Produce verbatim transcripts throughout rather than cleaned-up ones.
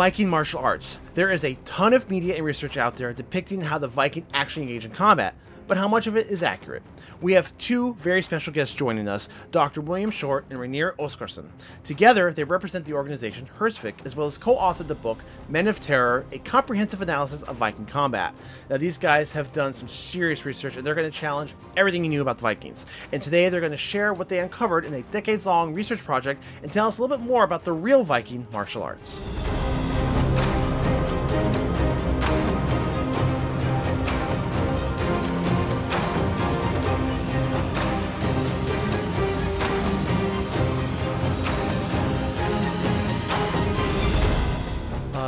Viking martial arts. There is a ton of media and research out there depicting how the Viking actually engaged in combat, but how much of it is accurate? We have two very special guests joining us, Doctor William Short and Reynir Óskarson. Together, they represent the organization Hurstwic, as well as co-authored the book Men of Terror, a comprehensive analysis of Viking combat. Now, these guys have done some serious research, and they're going to challenge everything you knew about the Vikings. And today, they're going to share what they uncovered in a decades-long research project and tell us a little bit more about the real Viking martial arts.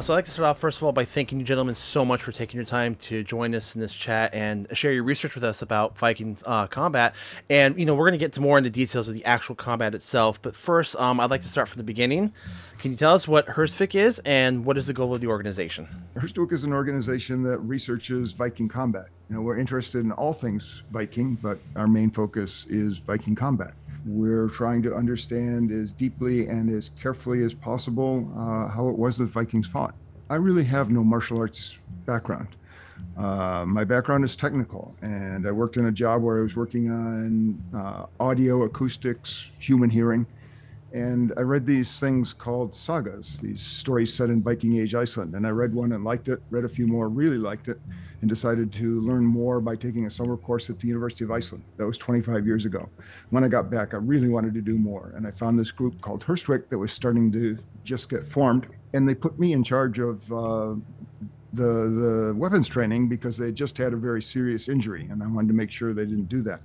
So I'd like to start off, first of all, by thanking you gentlemen so much for taking your time to join us in this chat and share your research with us about Viking uh, combat. And, you know, we're going to get to more into details of the actual combat itself. But first, um, I'd like to start from the beginning. Can you tell us what Hurstwic is and what is the goal of the organization? Hurstwic is an organization that researches Viking combat. You know, we're interested in all things Viking, but our main focus is Viking combat. We're trying to understand as deeply and as carefully as possible uh, how it was that Vikings fought. I really have no martial arts background. Uh, my background is technical, and I worked in a job where I was working on uh, audio, acoustics, human hearing, and I read these things called sagas, these stories set in Viking Age Iceland, and I read one and liked it, read a few more, really liked it, and decided to learn more by taking a summer course at the University of Iceland. That was twenty-five years ago. When I got back, I really wanted to do more, and I found this group called Hurstwic that was starting to just get formed, and they put me in charge of uh, the, the weapons training because they just had a very serious injury, and I wanted to make sure they didn't do that.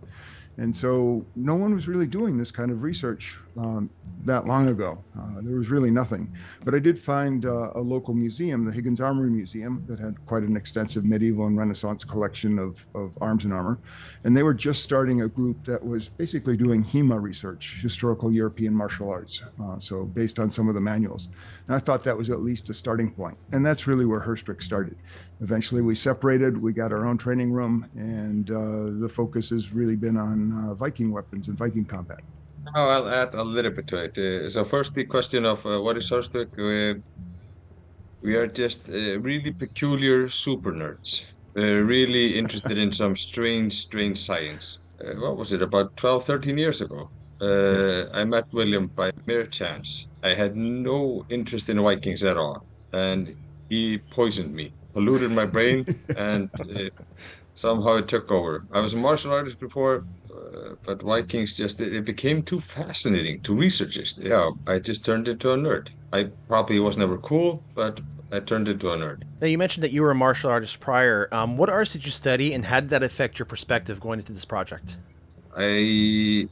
And so no one was really doing this kind of research um, that long ago. Uh, there was really nothing. But I did find uh, a local museum, the Higgins Armory Museum, that had quite an extensive medieval and Renaissance collection of, of arms and armor. And they were just starting a group that was basically doing HEMA research, historical European martial arts, uh, so based on some of the manuals. And I thought that was at least a starting point. And that's really where Hurstwic started. Eventually we separated, we got our own training room, and uh, the focus has really been on uh, Viking weapons and Viking combat. Now I'll add a little bit to it. Uh, so first the question of uh, what is Hurstwic? We, we are just uh, really peculiar super nerds. We're really interested in some strange, strange science. Uh, what was it, about twelve, thirteen years ago? Uh, yes. I met William by mere chance. I had no interest in Vikings at all, and he poisoned me. Polluted my brain, and uh, somehow it took over. I was a martial artist before, uh, but Vikings just, it, it became too fascinating to researchers. Yeah, I just turned into a nerd. I probably was never cool, but I turned into a nerd. Now, you mentioned that you were a martial artist prior. Um, what arts did you study, and how did that affect your perspective going into this project? I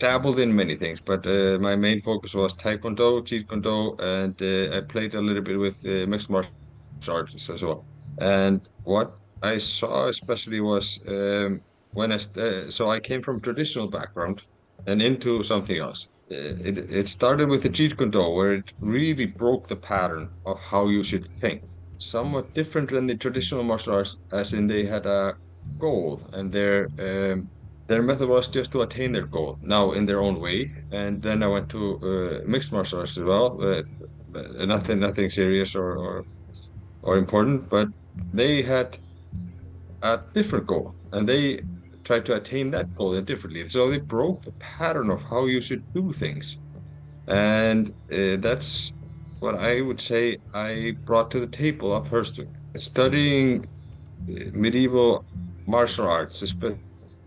dabbled in many things, but uh, my main focus was Taekwondo, Jeet Kune Do, and uh, I played a little bit with uh, mixed martial arts. Artists as well. And what I saw especially was um, when I uh, so I came from traditional background and into something else. It, it started with the Jeet Kune Do, where it really broke the pattern of how you should think. Somewhat different than the traditional martial arts, as in they had a goal, and their um, their method was just to attain their goal, now in their own way. And then I went to uh, mixed martial arts as well, uh, nothing nothing serious or, or or important, but they had a different goal, and they tried to attain that goal differently. So they broke the pattern of how you should do things. And uh, that's what I would say I brought to the table of Hurstwic. Studying medieval martial arts,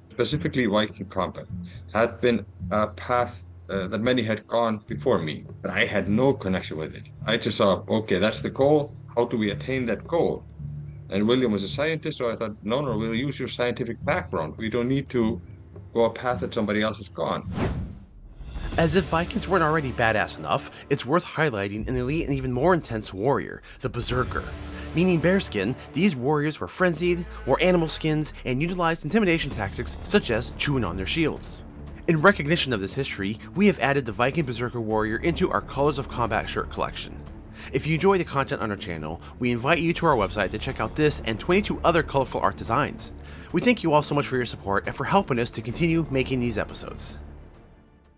specifically Viking combat, had been a path Uh, that many had gone before me, but I had no connection with it. I just saw, okay, that's the goal. How do we attain that goal? And William was a scientist, so I thought, no, no, we'll use your scientific background. We don't need to go a path that somebody else has gone. As if Vikings weren't already badass enough, it's worth highlighting an elite and even more intense warrior, the Berserker. Meaning bearskin, these warriors were frenzied, wore animal skins, and utilized intimidation tactics such as chewing on their shields. In recognition of this history, we have added the Viking Berserker Warrior into our Colors of Combat shirt collection. If you enjoy the content on our channel, we invite you to our website to check out this and twenty-two other colorful art designs. We thank you all so much for your support and for helping us to continue making these episodes.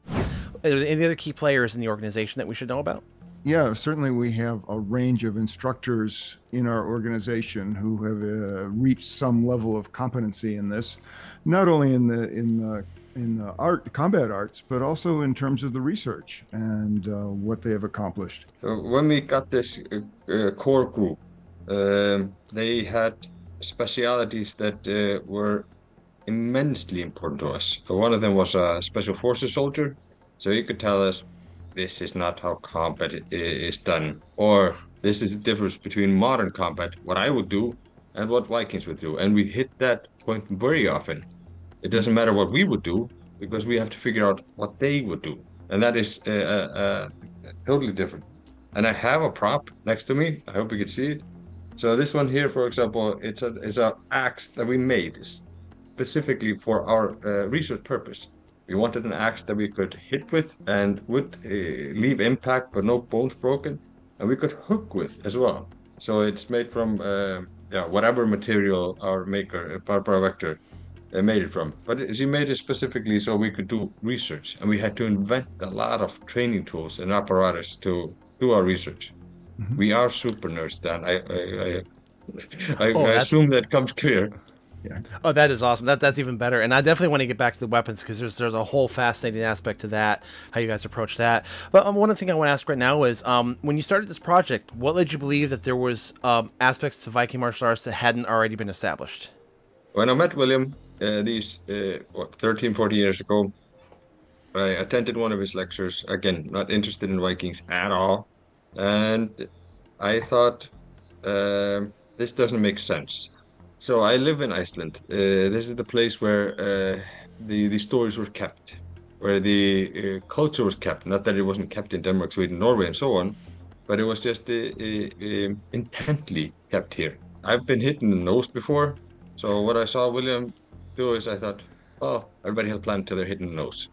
Are there any other key players in the organization that we should know about? Yeah, certainly we have a range of instructors in our organization who have uh, reached some level of competency in this, not only in the in the in the art combat arts, but also in terms of the research and uh, what they have accomplished. So when we got this uh, uh, core group, um, they had specialities that uh, were immensely important to us. So one of them was a special forces soldier, so he could tell us, this is not how combat is done, or this is the difference between modern combat, what I would do, and what Vikings would do. And we hit that point very often. It doesn't matter what we would do, because we have to figure out what they would do. And that is uh, uh, totally different. And I have a prop next to me. I hope you can see it. So this one here, for example, it's a, it's an axe that we made specifically for our uh, research purpose. We wanted an axe that we could hit with and would uh, leave impact, but no bones broken, and we could hook with as well. So it's made from uh, yeah, whatever material our maker, Barbara Vector, uh, made it from. But she made it specifically so we could do research, and we had to invent a lot of training tools and apparatus to do our research. Mm-hmm. We are super nerds, Dan. I, I, I, I, oh, I assume that comes clear. Yeah. Oh, that is awesome. That that's even better. And I definitely want to get back to the weapons, because there's there's a whole fascinating aspect to that, how you guys approach that. But um, one of the things I want to ask right now is, um, when you started this project, what led you believe that there was um, aspects to Viking martial arts that hadn't already been established? When I met William, uh, these uh, what thirteen, fourteen years ago, I attended one of his lectures. Again, not interested in Vikings at all, and I thought uh, this doesn't make sense. So I live in Iceland. Uh, this is the place where uh, the, the stories were kept, where the uh, culture was kept. Not that it wasn't kept in Denmark, Sweden, Norway, and so on, but it was just uh, uh, intently kept here. I've been hit in the nose before, so what I saw William do is I thought, oh, everybody has a plan until they're hit in the nose.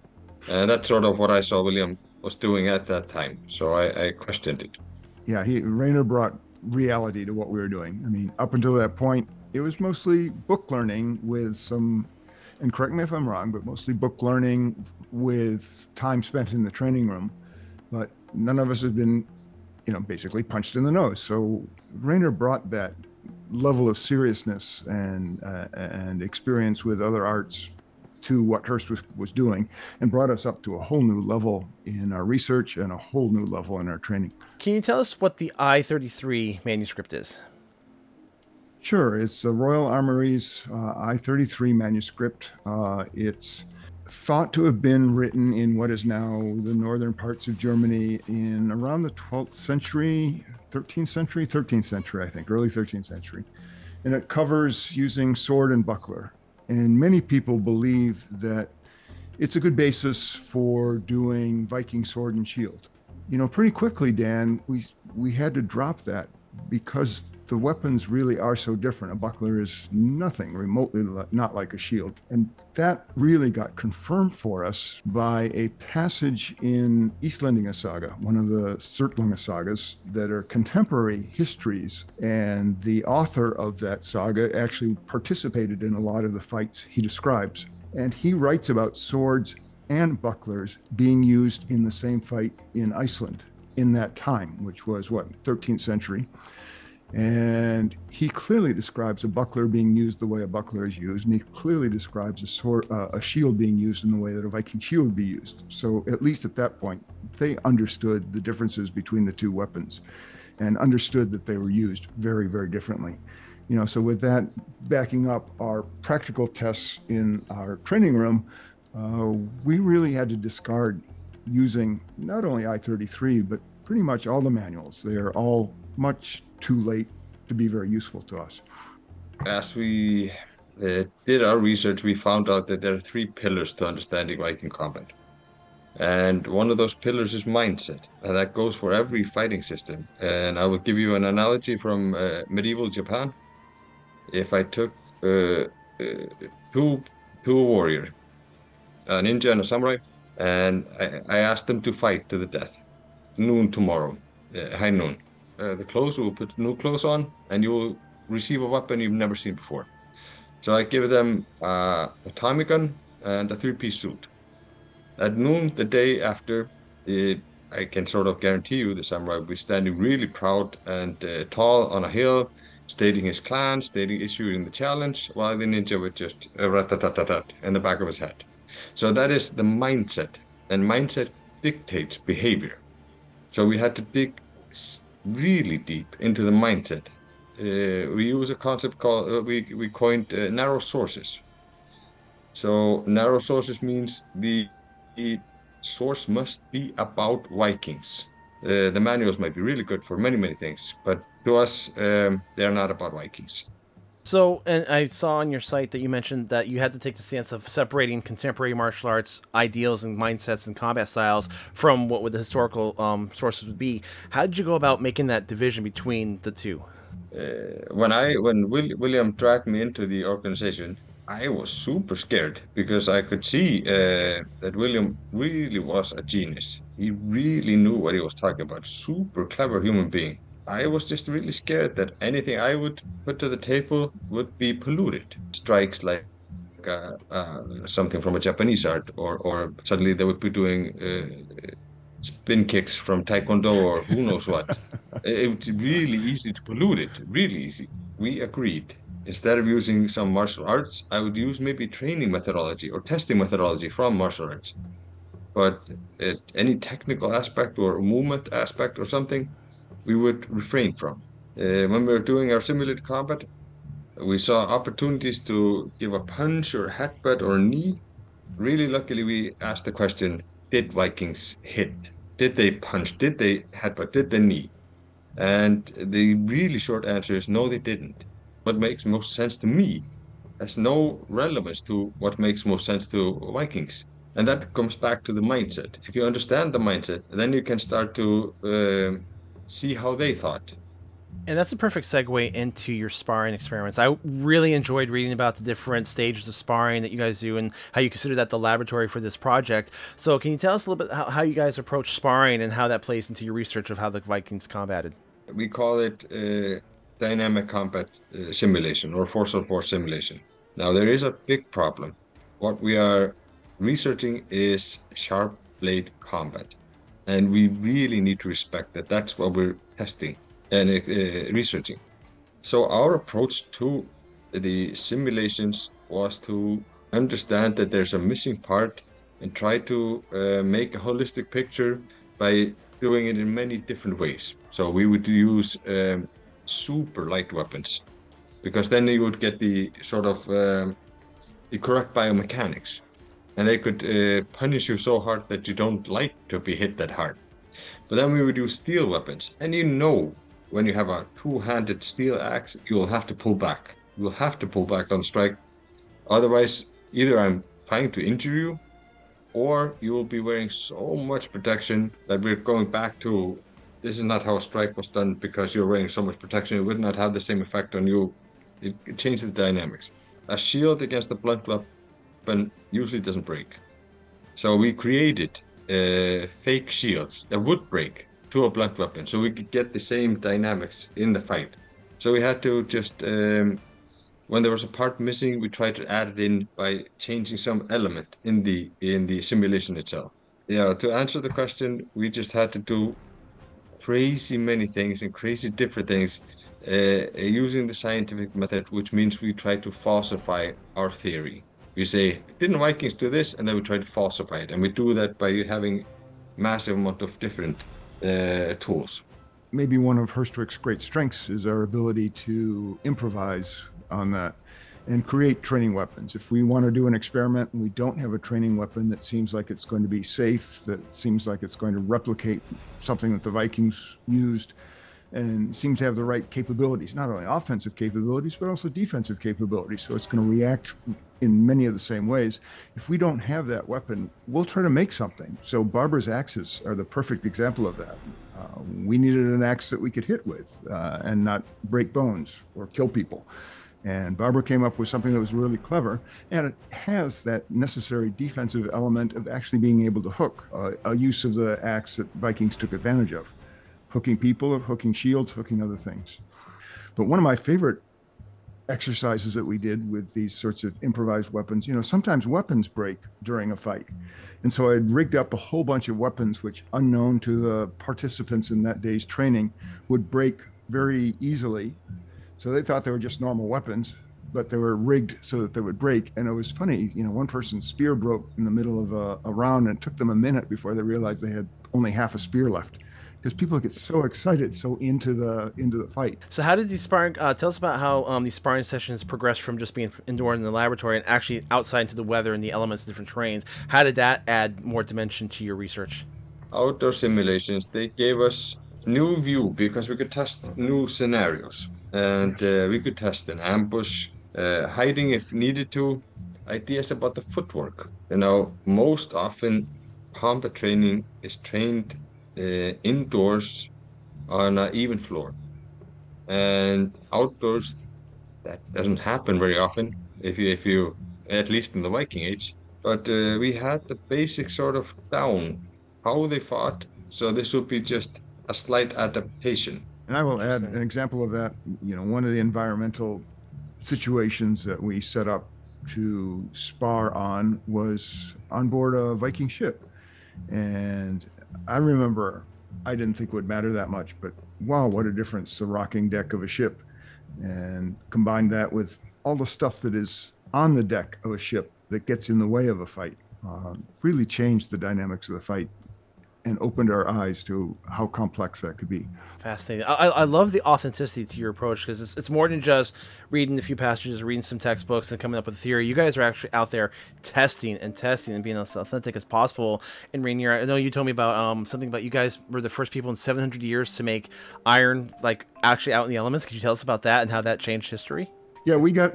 And that's sort of what I saw William was doing at that time, so I, I questioned it. Yeah, he, Reynir brought reality to what we were doing. I mean, up until that point, it was mostly book learning with some, and correct me if I'm wrong, but mostly book learning with time spent in the training room. But none of us had been, you know, basically punched in the nose. So Reynir brought that level of seriousness and uh, and experience with other arts to what Hurst was, was doing, and brought us up to a whole new level in our research and a whole new level in our training. Can you tell us what the I thirty-three manuscript is? Sure. It's the Royal Armouries uh, I thirty-three manuscript. Uh, it's thought to have been written in what is now the northern parts of Germany in around the twelfth century, thirteenth century, thirteenth century, I think, early thirteenth century. And it covers using sword and buckler. And many people believe that it's a good basis for doing Viking sword and shield. You know, pretty quickly, Dan, we, we had to drop that, because the weapons really are so different. A buckler is nothing remotely li- not like a shield. And that really got confirmed for us by a passage in Sturlunga saga, one of the Sturlunga sagas that are contemporary histories. And the author of that saga actually participated in a lot of the fights he describes. And he writes about swords and bucklers being used in the same fight in Iceland in that time, which was what, thirteenth century. And he clearly describes a buckler being used the way a buckler is used, and he clearly describes a sword, uh, a shield being used in the way that a Viking shield would be used. So at least at that point, they understood the differences between the two weapons, and understood that they were used very, very differently. You know, so with that backing up our practical tests in our training room, uh, we really had to discard using not only I thirty-three, but pretty much all the manuals. They are all much too late to be very useful to us. As we uh, did our research, we found out that there are three pillars to understanding Viking combat. And one of those pillars is mindset, and that goes for every fighting system. And I will give you an analogy from uh, medieval Japan. If I took uh, uh, two, two warriors, a ninja and a samurai, and I, I asked them to fight to the death, noon tomorrow, uh, high noon. Uh, the clothes, we'll put new clothes on, and you will receive a weapon you've never seen before. So I give them uh, a Tommy gun and a three-piece suit. At noon, the day after, it, I can sort of guarantee you the samurai will be standing really proud and uh, tall on a hill, stating his clan, stating issuing the challenge, while the ninja would just uh, rat-tat-tat-tat in the back of his head. So that is the mindset, and mindset dictates behavior. So we had to dig really deep into the mindset. Uh, we use a concept called, uh, we, we coined uh, narrow sources. So narrow sources means the, the source must be about Vikings. Uh, the manuals might be really good for many, many things, but to us, um, they're not about Vikings. So, and I saw on your site that you mentioned that you had to take the stance of separating contemporary martial arts ideals and mindsets and combat styles from what would the historical um, sources would be. How did you go about making that division between the two? Uh, when I when Will, William dragged me into the organization, I was super scared because I could see uh, that William really was a genius. He really knew what he was talking about. Super clever human being. I was just really scared that anything I would put to the table would be polluted. Strikes like uh, uh, something from a Japanese art, or, or suddenly they would be doing uh, spin kicks from Taekwondo or who knows what. It's really easy to pollute it, really easy. We agreed. Instead of using some martial arts, I would use maybe training methodology or testing methodology from martial arts. But it, any technical aspect or movement aspect or something, we would refrain from. Uh, when we were doing our simulated combat, we saw opportunities to give a punch or a headbutt or a knee. Really luckily, we asked the question, did Vikings hit? Did they punch? Did they headbutt? Did they knee? And the really short answer is no, they didn't. What makes most sense to me has no relevance to what makes most sense to Vikings. And that comes back to the mindset. If you understand the mindset, then you can start to uh, see how they thought. And that's a perfect segue into your sparring experiments. I really enjoyed reading about the different stages of sparring that you guys do and how you consider that the laboratory for this project. So can you tell us a little bit how, how you guys approach sparring and how that plays into your research of how the Vikings combated? We call it uh, dynamic combat uh, simulation or force on force simulation. Now there is a big problem. What we are researching is sharp blade combat. And we really need to respect that. That's what we're testing and uh, researching. So our approach to the simulations was to understand that there's a missing part and try to uh, make a holistic picture by doing it in many different ways. So we would use um, super light weapons, because then you would get the sort of um, the correct biomechanics. And they could uh, punish you so hard that you don't like to be hit that hard. But then we would use steel weapons. And you know, when you have a two-handed steel axe, you'll have to pull back. You'll have to pull back on strike. Otherwise, either I'm trying to injure you, or you will be wearing so much protection that we're going back to, this is not how a strike was done because you're wearing so much protection. It would not have the same effect on you. It, it changes the dynamics. A shield against a blunt weapon usually doesn't break. So we created uh, fake shields that would break to a blunt weapon so we could get the same dynamics in the fight. So we had to just, um, when there was a part missing, we tried to add it in by changing some element in the, in the simulation itself. Yeah, to answer the question, we just had to do crazy many things and crazy different things uh, using the scientific method, which means we try to falsify our theory. We say, didn't Vikings do this? And then we try to falsify it. And we do that by having massive amount of different uh, tools. Maybe one of Hurstwic's great strengths is our ability to improvise on that and create training weapons. If we want to do an experiment and we don't have a training weapon that seems like it's going to be safe, that seems like it's going to replicate something that the Vikings used and seems to have the right capabilities, not only offensive capabilities, but also defensive capabilities. So it's going to react in many of the same ways. If we don't have that weapon, we'll try to make something. So barber's axes are the perfect example of that. Uh, we needed an axe that we could hit with uh, and not break bones or kill people. And Barber came up with something that was really clever, and it has that necessary defensive element of actually being able to hook, uh, a use of the axe that Vikings took advantage of. Hooking people, hooking shields, hooking other things. But one of my favorite exercises that we did with these sorts of improvised weapons. You know, sometimes weapons break during a fight. And so I had rigged up a whole bunch of weapons, which unknown to the participants in that day's training would break very easily. So they thought they were just normal weapons, but they were rigged so that they would break. And it was funny, you know, one person's spear broke in the middle of a, a round, and it took them a minute before they realized they had only half a spear left, because people get so excited, so into the into the fight. So how did these sparring, uh, tell us about how um, these sparring sessions progressed from just being indoor in the laboratory and actually outside into the weather and the elements of different terrains. How did that add more dimension to your research? Outdoor simulations, they gave us new view because we could test new scenarios. And uh, we could test an ambush, uh, hiding if needed to, ideas about the footwork. You know, most often combat training is trained uh, indoors on an even floor. And outdoors, that doesn't happen very often, if you, if you at least in the Viking Age. But uh, we had the basic sort of down, how they fought. So this would be just a slight adaptation. And I will add an example of that. You know, one of the environmental situations that we set up to spar on was on board a Viking ship. And I remember, I didn't think it would matter that much, but wow, what a difference, the rocking deck of a ship. And combine that with all the stuff that is on the deck of a ship that gets in the way of a fight, uh, really changed the dynamics of the fight and opened our eyes to how complex that could be. Fascinating. I, I love the authenticity to your approach, because it's, it's more than just reading a few passages, reading some textbooks, and coming up with a theory. You guys are actually out there testing and testing and being as authentic as possible. And Reynir, I know you told me about um, something about you guys were the first people in seven hundred years to make iron, like, actually out in the elements. Could you tell us about that and how that changed history? Yeah, we got,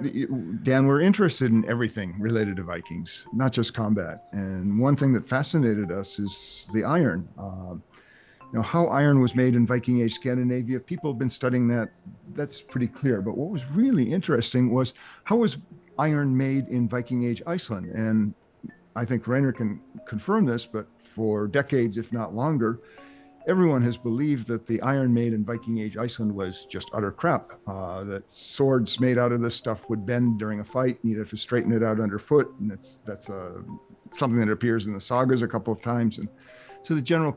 Dan, we're interested in everything related to Vikings, not just combat. And one thing that fascinated us is the iron. Uh, you know, how iron was made in Viking Age Scandinavia, people have been studying that. That's pretty clear. But what was really interesting was how was iron made in Viking Age Iceland? And I think Reynir can confirm this, but for decades, if not longer, everyone has believed that the iron made in Viking Age Iceland was just utter crap, uh, that swords made out of this stuff would bend during a fight, and you'd have to straighten it out underfoot. And it's, that's a, something that appears in the sagas a couple of times. And so the general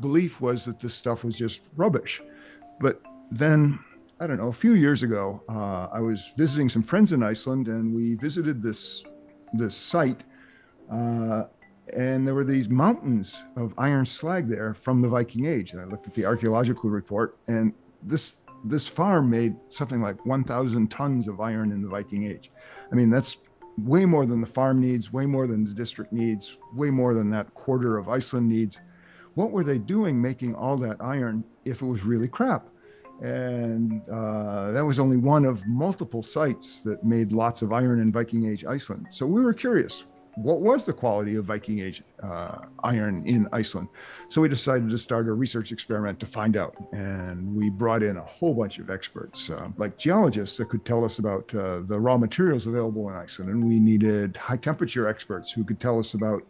belief was that this stuff was just rubbish. But then, I don't know, a few years ago, uh, I was visiting some friends in Iceland, and we visited this, this site. Uh, And there were these mountains of iron slag there from the Viking Age. And I looked at the archaeological report, and this this farm made something like one thousand tons of iron in the Viking Age. I mean, that's way more than the farm needs, way more than the district needs, way more than that quarter of Iceland needs. What were they doing making all that iron if it was really crap? And uh, that was only one of multiple sites that made lots of iron in Viking Age Iceland. So we were curious. What was the quality of Viking Age uh, iron in Iceland? So we decided to start a research experiment to find out. And we brought in a whole bunch of experts, uh, like geologists that could tell us about uh, the raw materials available in Iceland. And we needed high temperature experts who could tell us about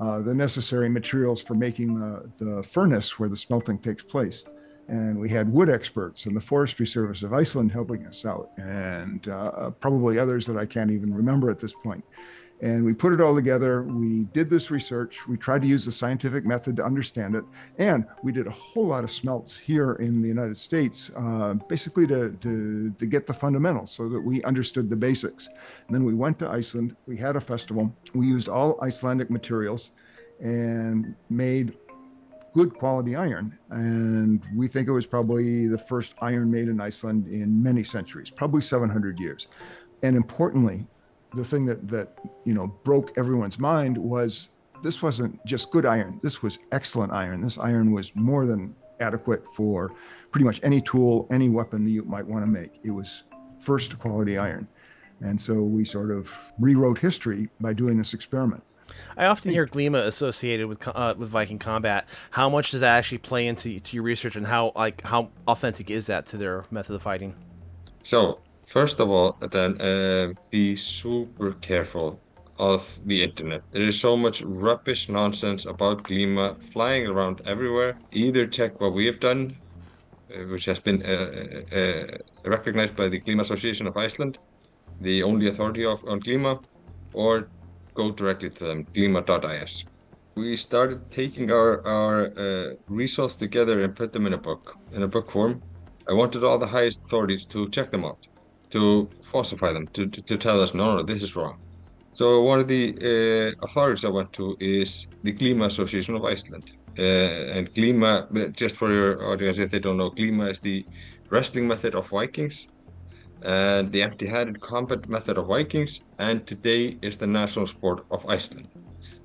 uh, the necessary materials for making the, the furnace where the smelting takes place. And we had wood experts and the Forestry Service of Iceland helping us out, and uh, probably others that I can't even remember at this point. And we put it all together. We did this research. We tried to use the scientific method to understand it. And we did a whole lot of smelts here in the United States, uh, basically to, to, to get the fundamentals so that we understood the basics. And then we went to Iceland. We had a festival. We used all Icelandic materials and made good quality iron. And we think it was probably the first iron made in Iceland in many centuries, probably seven hundred years. And importantly, the thing that, that, you know, broke everyone's mind was this wasn't just good iron. This was excellent iron. This iron was more than adequate for pretty much any tool, any weapon that you might want to make. It was first quality iron. And so we sort of rewrote history by doing this experiment. I often hear Glíma associated with uh, with Viking combat. How much does that actually play into to your research, and how, like, how authentic is that to their method of fighting? So, first of all, then uh, be super careful of the internet. There is so much rubbish nonsense about Glíma flying around everywhere. Either check what we have done, uh, which has been uh, uh, recognized by the Glíma Association of Iceland, the only authority of, on Glíma, or go directly to them, glima dot i s. We started taking our, our uh, results together and put them in a book, in a book form. I wanted all the highest authorities to check them out, to falsify them, to, to, to tell us, no, no, this is wrong. So one of the uh, authorities I went to is the Glíma Association of Iceland. Uh, and Glíma, just for your audience, if they don't know, Glíma is the wrestling method of Vikings, and the empty-handed combat method of Vikings, and today is the national sport of Iceland.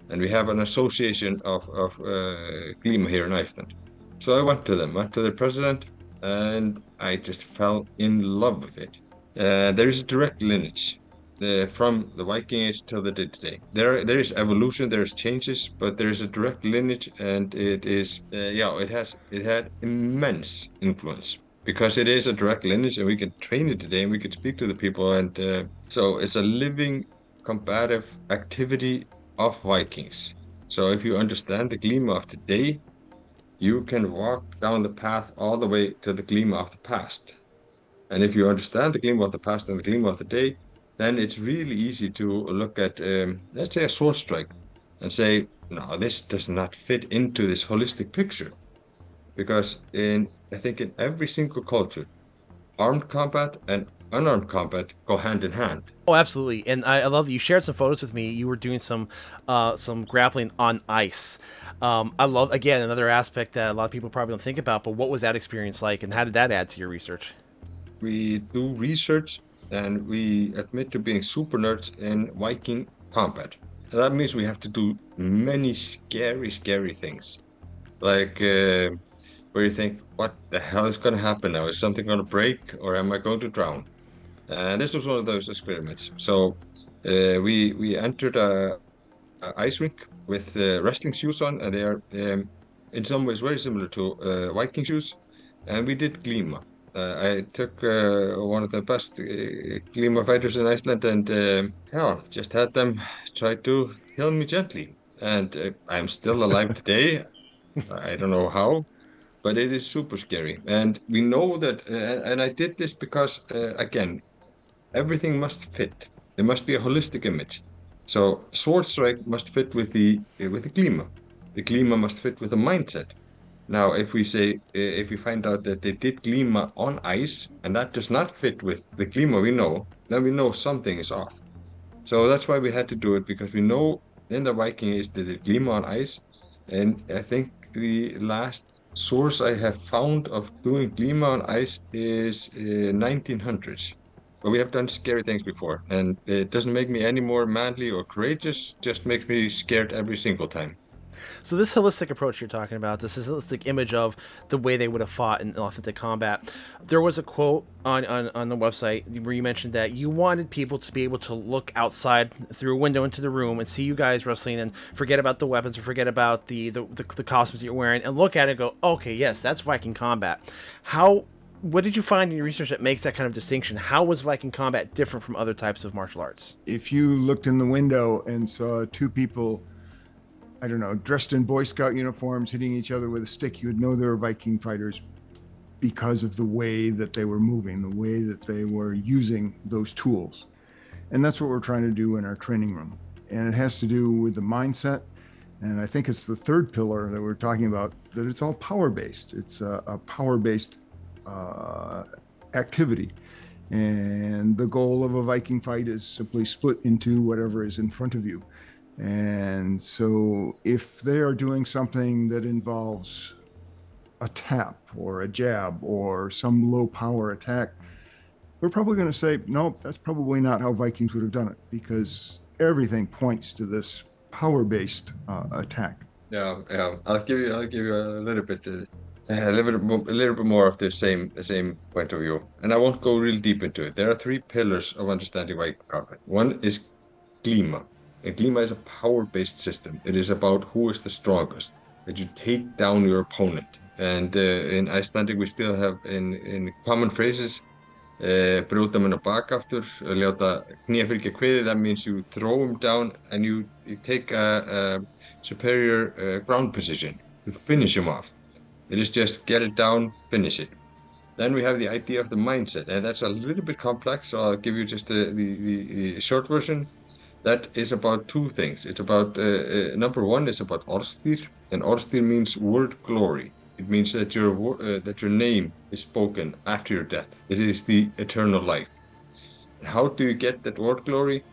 And we have an association of, of uh, Glíma here in Iceland. So I went to them, went to their president, and I just fell in love with it. Uh, there is a direct lineage the, from the Viking age till the day today. There, there is evolution, there is changes, but there is a direct lineage, and it is, uh, yeah, it has, it had immense influence. Because it is a direct lineage, and we can train it today, and we can speak to the people, and uh, so it's a living, combative activity of Vikings. So if you understand the Glíma of today, you can walk down the path all the way to the Glíma of the past. And if you understand the Glíma of the past and the Glíma of the day, then it's really easy to look at, um, let's say, a sword strike, and say, no, this does not fit into this holistic picture. Because in, I think in every single culture, armed combat and unarmed combat go hand in hand. Oh, absolutely. And I, I love that you shared some photos with me. You were doing some uh, some grappling on ice. Um, I love, again, another aspect that a lot of people probably don't think about, but what was that experience like, and how did that add to your research? We do research, and we admit to being super nerds in Viking combat. And that means we have to do many scary, scary things. Like uh, where you think, what the hell is going to happen now? Is something going to break, or am I going to drown? And this was one of those experiments. So uh, we we entered a, a ice rink with uh, wrestling shoes on, and they are um, in some ways very similar to uh, Viking shoes. And we did Glíma. Uh, I took uh, one of the best uh, Glíma fighters in Iceland, and uh, yeah, just had them try to heal me gently. And uh, I'm still alive today. I don't know how, but it is super scary. And we know that, uh, and I did this because, uh, again, everything must fit. There must be a holistic image. So sword strike must fit with the uh, with the Glíma. The Glíma must fit with the mindset. Now, if we say, uh, if we find out that they did Glíma on ice, and that does not fit with the Glíma we know, then we know something is off. So that's why we had to do it, because we know in the Viking age they did Glíma on ice, and I think the last source I have found of doing Glíma on ice is uh, nineteen hundreds. But we have done scary things before, and it doesn't make me any more manly or courageous, just makes me scared every single time. So this holistic approach you're talking about, this is holistic image of the way they would have fought in authentic combat. There was a quote on, on, on the website where you mentioned that you wanted people to be able to look outside through a window into the room and see you guys wrestling and forget about the weapons or forget about the, the, the, the costumes that you're wearing and look at it and go, okay, yes, that's Viking combat. How, what did you find in your research that makes that kind of distinction? How was Viking combat different from other types of martial arts? If you looked in the window and saw two people, I don't know, dressed in Boy Scout uniforms, hitting each other with a stick, you would know they were Viking fighters because of the way that they were moving, the way that they were using those tools. And that's what we're trying to do in our training room. And it has to do with the mindset. And I think it's the third pillar that we're talking about, that it's all power-based. It's a, a power-based uh, activity. And the goal of a Viking fight is simply split into whatever is in front of you. And so if they are doing something that involves a tap or a jab or some low power attack, we're probably going to say, nope, that's probably not how Vikings would have done it, because everything points to this power-based uh, attack. Yeah, yeah, I'll give you, I'll give you a little bit, uh, a little bit, a little bit more of the same, the same point of view. And I won't go real deep into it. There are three pillars of understanding Viking combat. One is Glíma. And Glíma is a power-based system. It is about who is the strongest, that you take down your opponent. And uh, in Icelandic, we still have in, in common phrases, brjóta menn á bak aftur, ljáta kné fylgja kviði. That means you throw them down and you, you take a, a superior uh, ground position to finish them off. It is just get it down, finish it. Then we have the idea of the mindset, and that's a little bit complex, so I'll give you just the, the, the, the short version. That is about two things. It's about, uh, uh, number one, it's about orðstír, and orðstír means word glory. It means that your, uh, that your name is spoken after your death. It is the eternal life. And how do you get that word glory?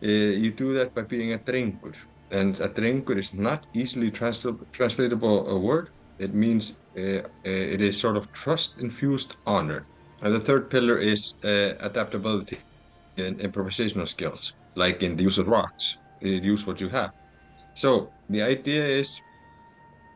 Uh, you do that by being a drengur. And a drengur is not easily transl- translatable a word. It means uh, it is sort of trust-infused honor. And the third pillar is uh, adaptability and improvisational skills, like in the use of rocks, use what you have. So the idea is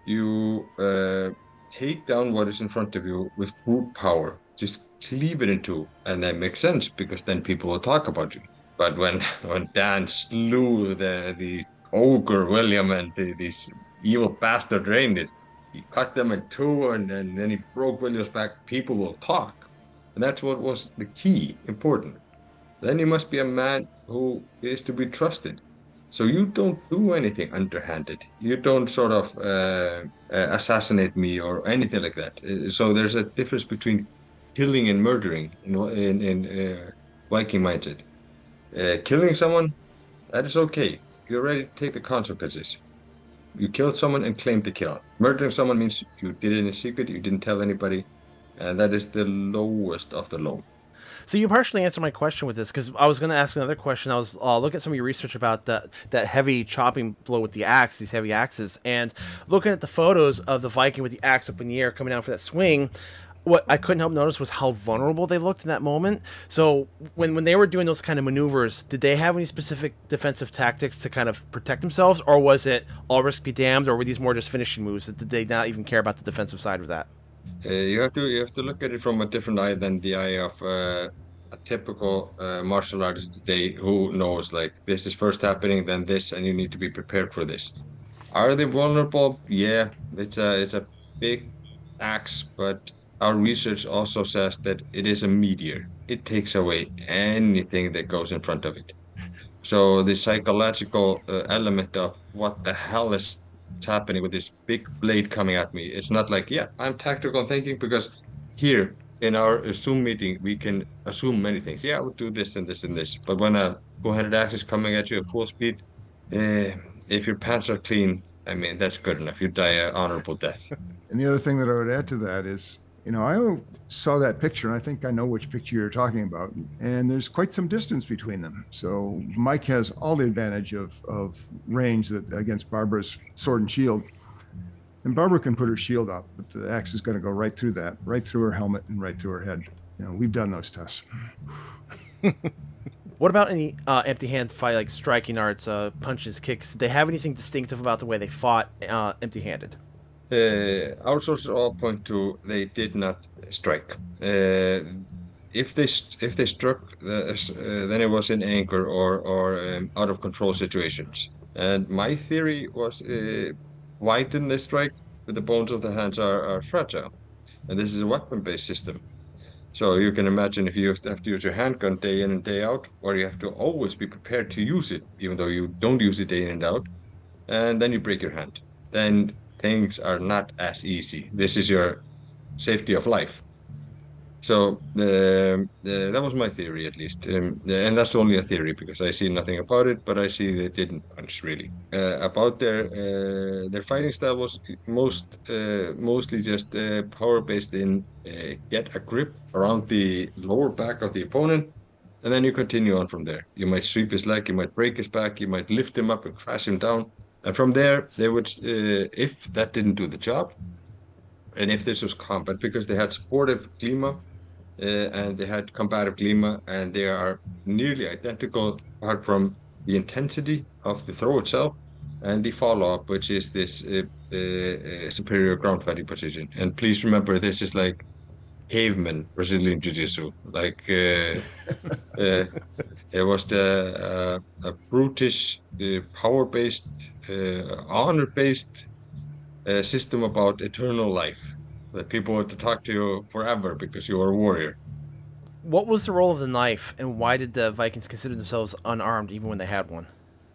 you uh, take down what is in front of you with brute power, just cleave it in two, and that makes sense because then people will talk about you. But when, when Dan slew the, the ogre William and the, this evil bastard Reynir, he cut them in two, and, and then he broke William's back. People will talk. And that's what was the key, important. Then you must be a man who is to be trusted. So you don't do anything underhanded. You don't sort of uh, assassinate me or anything like that. So there's a difference between killing and murdering in, in, in uh, Viking mindset. Uh, killing someone, that is okay. You're ready to take the consequences. You killed someone and claimed the kill. Murdering someone means you did it in secret, you didn't tell anybody, and that is the lowest of the low. So you partially answered my question with this, because I was going to ask another question. I was uh, looking at some of your research about the, that heavy chopping blow with the axe, these heavy axes, and looking at the photos of the Viking with the axe up in the air coming down for that swing, what I couldn't help notice was how vulnerable they looked in that moment. So when, when they were doing those kind of maneuvers, did they have any specific defensive tactics to kind of protect themselves, or was it all risk be damned, or were these more just finishing moves that did they not even care about the defensive side of that? Uh, you have to you have to look at it from a different eye than the eye of uh, a typical uh, martial artist today who knows, like, this is first happening, then this, and you need to be prepared for this. Are they vulnerable? Yeah, it's a, it's a big axe, but our research also says that it is a meteor. It takes away anything that goes in front of it. So the psychological uh, element of what the hell is happening with this big blade coming at me, it's not like, yeah, I'm tactical thinking, because here in our Zoom meeting, we can assume many things. Yeah, I would do this and this and this. But when a two-handed axe is coming at you at full speed, eh, if your pants are clean, I mean, that's good enough. You die an honorable death. And the other thing that I would add to that is, you know, I saw that picture, and I think I know which picture you're talking about. And there's quite some distance between them. So Mike has all the advantage of, of range that against Barbara's sword and shield. And Barbara can put her shield up, but the axe is going to go right through that, right through her helmet and right through her head. You know, we've done those tests. What about any uh, empty hand fight, like striking arts, uh, punches, kicks? Did they have anything distinctive about the way they fought uh, empty-handed? Uh, our sources all point to they did not strike. Uh, if they if they struck, uh, uh, then it was in anger or or um, out of control situations. And my theory was, uh, why didn't they strike? The bones of the hands are, are fragile, and this is a weapon-based system. So you can imagine if you have to use your handgun day in and day out, or you have to always be prepared to use it, even though you don't use it day in and out, and then you break your hand. Then things are not as easy. This is your safety of life. So uh, uh, that was my theory, at least. Um, and that's only a theory because I see nothing about it, but I see they didn't punch, really. Uh, about their uh, their fighting style was most uh, mostly just uh, power-based in uh, get a grip around the lower back of the opponent, and then you continue on from there. You might sweep his leg, you might break his back, you might lift him up and crash him down. And from there, they would, uh, if that didn't do the job, and if this was combat, because they had supportive glima uh, and they had combative glima, and they are nearly identical apart from the intensity of the throw itself and the follow-up, which is this uh, uh, superior ground fighting position. And please remember, this is like caveman Brazilian Jiu-Jitsu. Like uh, uh, it was the, uh, a brutish, uh, power-based, uh, honor-based uh, system about eternal life, that people had to talk to you forever because you were a warrior. What was the role of the knife, and why did the Vikings consider themselves unarmed even when they had one?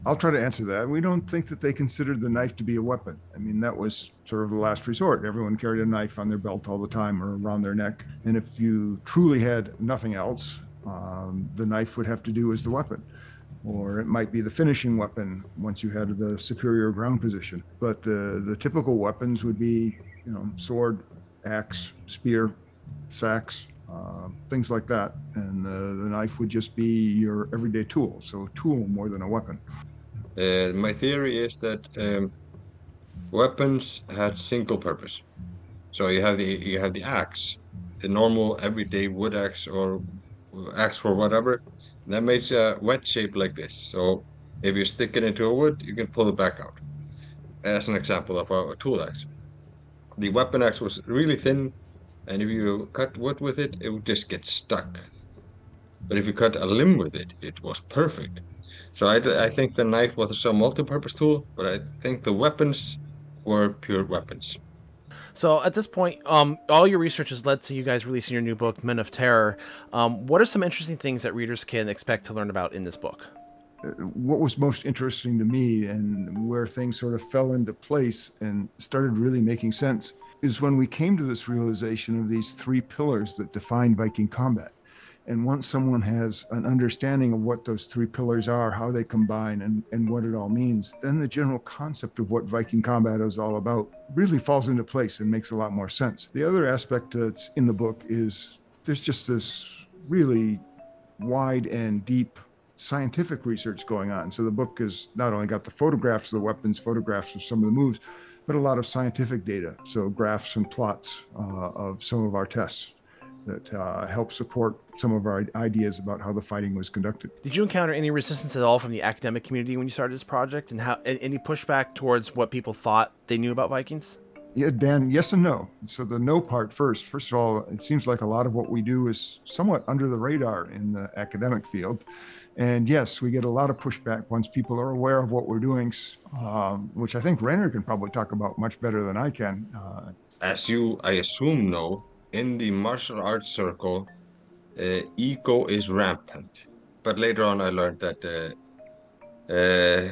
I'll try to answer that. We don't think that they considered the knife to be a weapon. I mean, that was sort of the last resort. Everyone carried a knife on their belt all the time or around their neck. And if you truly had nothing else, um, the knife would have to do as the weapon. Or it might be the finishing weapon once you had the superior ground position. But the, the typical weapons would be, you know, sword, axe, spear, sacks, uh, things like that. And the, the knife would just be your everyday tool. So a tool more than a weapon. Uh, my theory is that um, weapons had single purpose. So you have the you have the axe, the normal everyday wood axe or axe for whatever. That makes a wedge shape like this. So if you stick it into a wood, you can pull it back out. As an example of a tool axe, the weapon axe was really thin, and if you cut wood with it, it would just get stuck. But if you cut a limb with it, it was perfect. So I, I think the knife was a multi-purpose tool, but I think the weapons were pure weapons. So at this point, um, all your research has led to you guys releasing your new book, Men of Terror. Um, what are some interesting things that readers can expect to learn about in this book? What was most interesting to me and where things sort of fell into place and started really making sense is when we came to this realization of these three pillars that define Viking combat. And once someone has an understanding of what those three pillars are, how they combine, and, and what it all means, then the general concept of what Viking combat is all about really falls into place and makes a lot more sense. The other aspect that's in the book is there's just this really wide and deep scientific research going on. So the book has not only got the photographs of the weapons, photographs of some of the moves, but a lot of scientific data. So graphs and plots uh, of some of our tests that uh, help support some of our ideas about how the fighting was conducted. Did you encounter any resistance at all from the academic community when you started this project, and how, any pushback towards what people thought they knew about Vikings? Yeah, Dan, yes and no. So the no part first. First of all, it seems like a lot of what we do is somewhat under the radar in the academic field. And yes, we get a lot of pushback once people are aware of what we're doing, um, which I think Reynir can probably talk about much better than I can. Uh, As you, I assume, know, in the martial arts circle, uh, ego is rampant. But later on, I learned that uh, uh,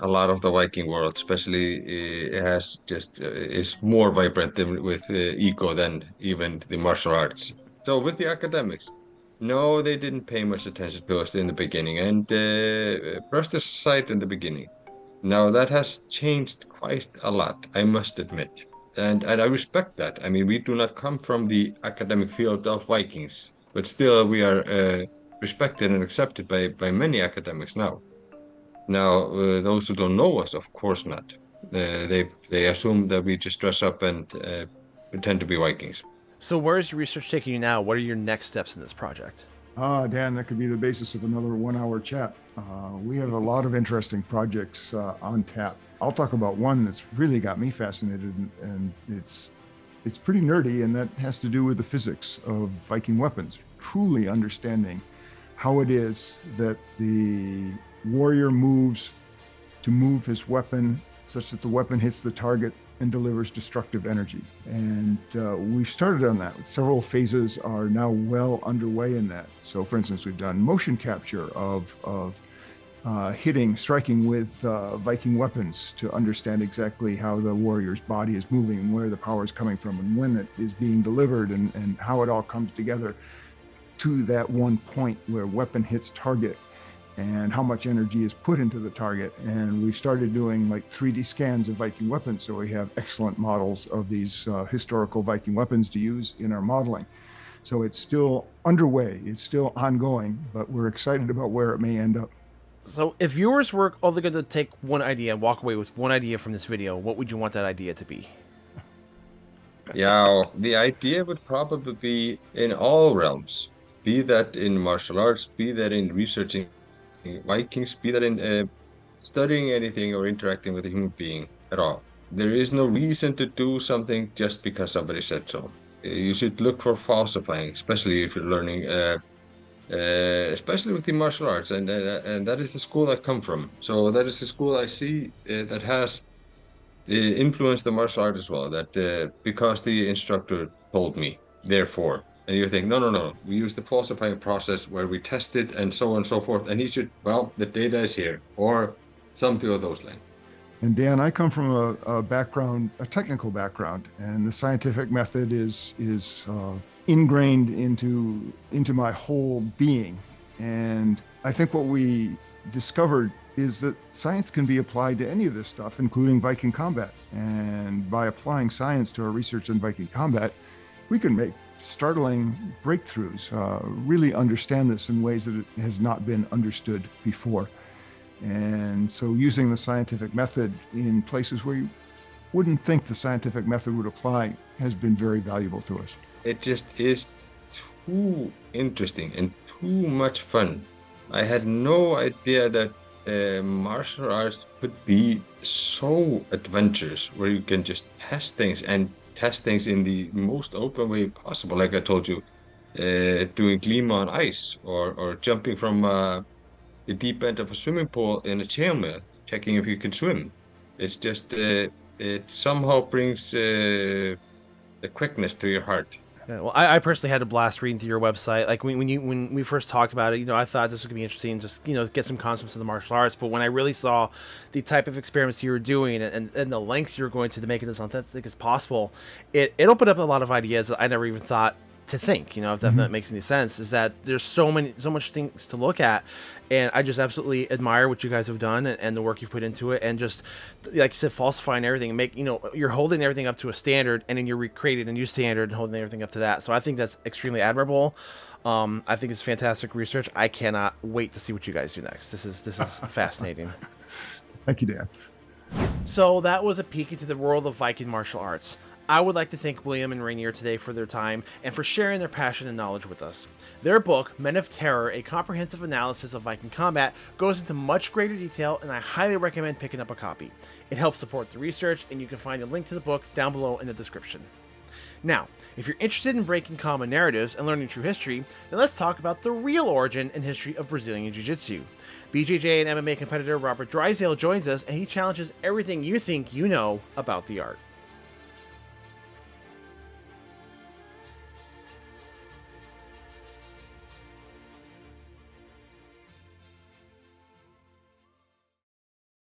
a lot of the Viking world, especially, it has just uh, is more vibrant with uh, ego than even the martial arts. So with the academics, no, they didn't pay much attention to us in the beginning, and uh, brushed us aside in the beginning. Now that has changed quite a lot, I must admit. And, and I respect that. I mean, we do not come from the academic field of Vikings, but still we are uh, respected and accepted by, by many academics now. Now, uh, those who don't know us, of course not. Uh, they, they assume that we just dress up and uh, pretend to be Vikings. So where is your research taking you now? What are your next steps in this project? Ah, Dan, that could be the basis of another one-hour chat. Uh, we have a lot of interesting projects uh, on tap. I'll talk about one that's really got me fascinated, and, and it's it's pretty nerdy, and that has to do with the physics of Viking weapons. Truly understanding how it is that the warrior moves to move his weapon such that the weapon hits the target and delivers destructive energy. And uh, we've started on that. Several phases are now well underway in that. So for instance, we've done motion capture of, of uh, hitting, striking with uh, Viking weapons to understand exactly how the warrior's body is moving and where the power is coming from and when it is being delivered and, and how it all comes together to that one point where weapon hits target and how much energy is put into the target. And we've started doing like three D scans of Viking weapons. So we have excellent models of these uh, historical Viking weapons to use in our modeling. So it's still underway, it's still ongoing, but we're excited about where it may end up. So if viewers were only going to take one idea and walk away with one idea from this video, what would you want that idea to be? Yeah, the idea would probably be in all realms, be that in martial arts, be that in researching Vikings, be that in uh, studying anything or interacting with a human being at all. There is no reason to do something just because somebody said so. You should look for falsifying, especially if you're learning, uh, uh, especially with the martial arts, and uh, and that is the school I come from. So that is the school I see uh, that has uh, influenced the martial art as well, that uh, because the instructor told me, therefore. And you think, no, no, no, we use the falsifying process where we test it and so on and so forth. And he should, well, the data is here, or something of those lines. And Dan, I come from a, a background, a technical background, and the scientific method is is uh, ingrained into into my whole being. And I think what we discovered is that science can be applied to any of this stuff, including Viking combat. And by applying science to our research in Viking combat, we can make startling breakthroughs, uh, really understand this in ways that it has not been understood before. And so using the scientific method in places where you wouldn't think the scientific method would apply has been very valuable to us. It just is too interesting and too much fun. I had no idea that uh, martial arts could be so adventurous, where you can just test things and test things in the most open way possible. Like I told you, uh, doing glima on ice, or, or jumping from uh, the deep end of a swimming pool in a chainmail, checking if you can swim. It's just, uh, it somehow brings uh, the quickness to your heart. Yeah, well, I, I personally had a blast reading through your website. Like when, when you when we first talked about it, you know, I thought this was gonna be interesting, just you know, get some concepts in the martial arts. But when I really saw the type of experiments you were doing and, and the lengths you were going to to make it as authentic as possible, it, it opened up a lot of ideas that I never even thought to think. You know, if that mm-hmm. makes any sense, is that there's so many so much things to look at, and I just absolutely admire what you guys have done and, and the work you've put into it, and just like you said, falsifying everything and make you know you're holding everything up to a standard, and then you're recreating a new standard and holding everything up to that. So I think that's extremely admirable. um I think it's fantastic research. I cannot wait to see what you guys do next. This is this is fascinating. Thank you, Dan. So that was a peek into the world of Viking martial arts. I would like to thank William and Reynir today for their time and for sharing their passion and knowledge with us. Their book, Men of Terror, a comprehensive analysis of Viking combat, goes into much greater detail, and I highly recommend picking up a copy. It helps support the research, and you can find a link to the book down below in the description. Now, if you're interested in breaking common narratives and learning true history, then let's talk about the real origin and history of Brazilian Jiu-Jitsu. B J J and M M A competitor Robert Drysdale joins us, and he challenges everything you think you know about the art.